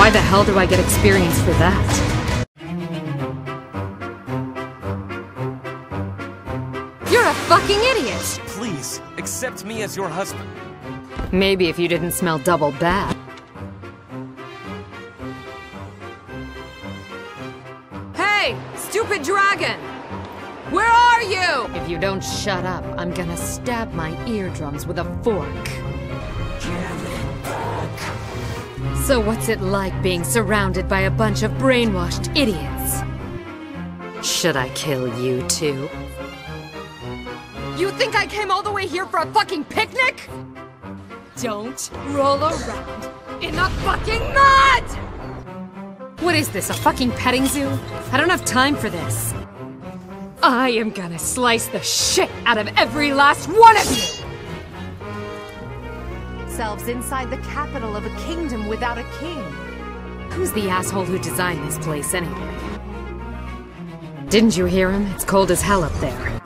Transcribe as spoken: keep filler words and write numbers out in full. Why the hell do I get experience for that? You're a fucking idiot! Please, accept me as your husband. Maybe if you didn't smell double bad. Hey, stupid dragon! Where are you? If you don't shut up, I'm gonna stab my eardrums with a fork. Give it back. So what's it like being surrounded by a bunch of brainwashed idiots? Should I kill you too? You think I came all the way here for a fucking picnic? Don't roll around in the fucking mud! What is this, a fucking petting zoo? I don't have time for this. I am gonna slice the shit out of every last one of you! Selves inside the capital of a kingdom without a king. Who's the asshole who designed this place anyway? Didn't you hear him? It's cold as hell up there.